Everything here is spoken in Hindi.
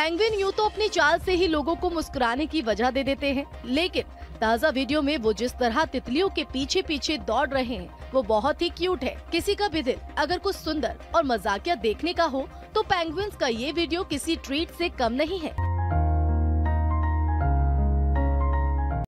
पेंगुइन यूं तो अपनी चाल से ही लोगों को मुस्कुराने की वजह दे देते हैं, लेकिन ताज़ा वीडियो में वो जिस तरह तितलियों के पीछे पीछे दौड़ रहे हैं वो बहुत ही क्यूट है। किसी का भी दिल अगर कुछ सुंदर और मजाकिया देखने का हो तो पेंगुइन्स का ये वीडियो किसी ट्रीट से कम नहीं है।